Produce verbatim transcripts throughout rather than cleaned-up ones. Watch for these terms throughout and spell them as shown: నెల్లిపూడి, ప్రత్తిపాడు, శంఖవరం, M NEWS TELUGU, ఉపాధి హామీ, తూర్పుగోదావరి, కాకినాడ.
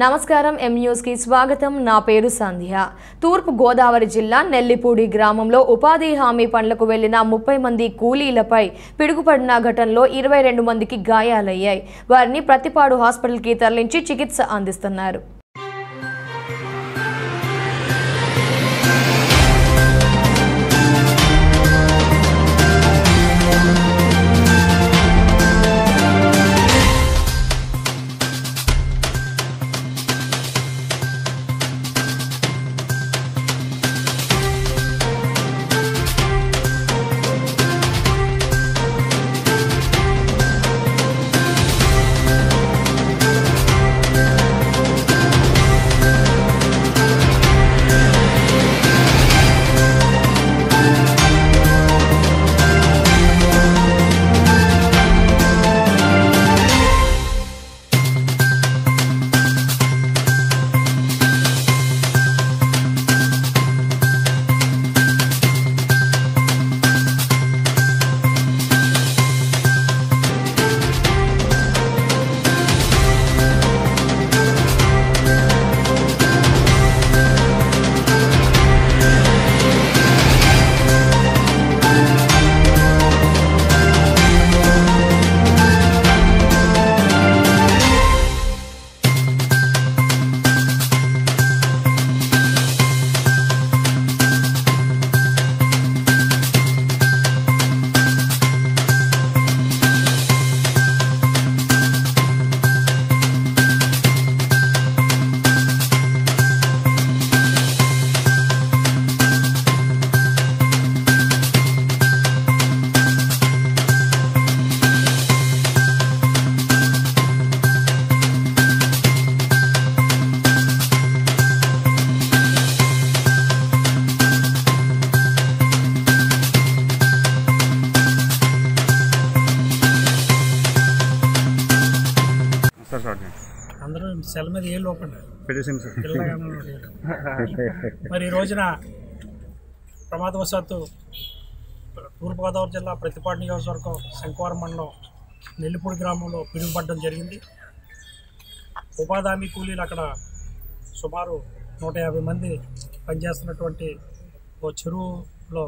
నమస్కారం M News కి స్వాగతం. నా పేరు సంధ్య. తూర్పు గోదావరి జిల్లా నెల్లిపూడి గ్రామంలో ఉపాధి హామీ పనులకు వెళ్లిన ముప్పై మంది కూలీలపై పిడుగుపడిన ఘటనలో ఇరవై రెండు మందికి గాయాలయ్యాయి. వారిని ప్రత్తిపాడు హాస్పిటల్కి తరలించి చికిత్స అందిస్తున్నారు. అందరూ సెల మీద ఏ లోపండి మరి ఈ రోజున ప్రమాదవశాత్తు తూర్పుగోదావరి జిల్లా ప్రత్తిపాడు నియోజకవర్గం శంఖవరం మండలం నెల్లిపూడి గ్రామంలో పిడుగుపడడం జరిగింది. ఉపాధి హామీ కూలీలు అక్కడ సుమారు నూట యాభై మంది పనిచేస్తున్నటువంటి ఓ చెరువులో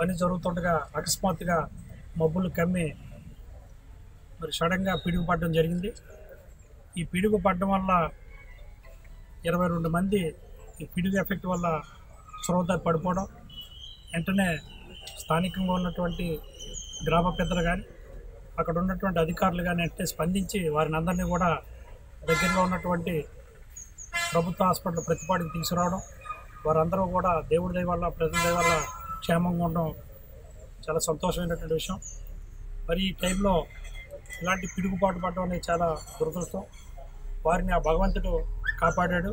పని జరుగుతుండగా అకస్మాత్తుగా మబ్బులు కమ్మి మరి సడన్గా పిడుగు పడడం జరిగింది. ఈ పిడుగు పడడం వల్ల ఇరవై రెండు మంది ఈ పిడుగు ఎఫెక్ట్ వల్ల చురవత పడిపోవడం వెంటనే స్థానికంగా ఉన్నటువంటి గ్రామ పెద్దలు కానీ అక్కడ ఉన్నటువంటి అధికారులు కానీ వెంటనే స్పందించి వారిని అందరినీ కూడా దగ్గరలో ఉన్నటువంటి ప్రభుత్వ హాస్పిటల్ ప్రతిపాటికి తీసుకురావడం, వారందరూ కూడా దేవుడి దయ వల్ల ప్రజల దయ వల్ల క్షేమంగా ఉండడం చాలా సంతోషమైనటువంటి విషయం. మరి ఈ టైంలో ఇలాంటి పిడుగుపాటు పడడం అనేది చాలా దురదృష్టం. వారిని ఆ భగవంతుడు కాపాడాడు.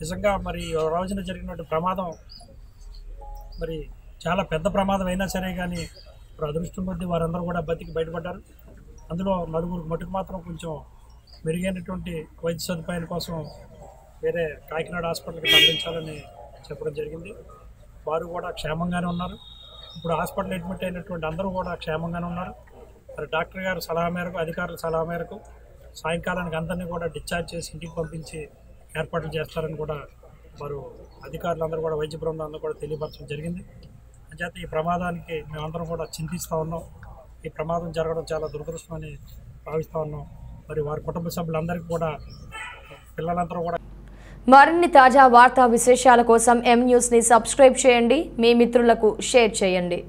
నిజంగా మరి రోజున జరిగినటువంటి ప్రమాదం మరి చాలా పెద్ద ప్రమాదం అయినా సరే కానీ ఇప్పుడు అదృష్టం కొద్దీ వారందరూ కూడా బతికి బయటపడ్డారు. అందులో నలుగురు మటుకు మాత్రం కొంచెం మెరుగైనటువంటి వైద్య సదుపాయాల కోసం వేరే కాకినాడ హాస్పిటల్కి పంపించాలని చెప్పడం జరిగింది. వారు కూడా క్షేమంగానే ఉన్నారు. ఇప్పుడు హాస్పిటల్ అడ్మిట్ అయినటువంటి అందరూ కూడా క్షేమంగానే ఉన్నారు. మరి డాక్టర్ గారు సలహా మేరకు అధికారుల సలహా మేరకు సాయంకాలానికి అందరినీ కూడా డిశ్చార్జ్ చేసి ఇంటికి పంపించి ఏర్పాట్లు చేస్తారని కూడా మరి అధికారులందరూ కూడా వైద్య బృందం అందరూ కూడా తెలియపరచడం జరిగింది. అంచేత ఈ ప్రమాదానికి మేమందరం కూడా చింతిస్తూ ఉన్నాం. ఈ ప్రమాదం జరగడం చాలా దురదృష్టమని భావిస్తూ ఉన్నాం. మరి వారి కుటుంబ సభ్యులందరికీ కూడా పిల్లలందరూ కూడా. మరిన్ని తాజా వార్తా విశేషాల కోసం ఎం న్యూస్ని సబ్స్క్రైబ్ చేయండి, మీ మిత్రులకు షేర్ చేయండి.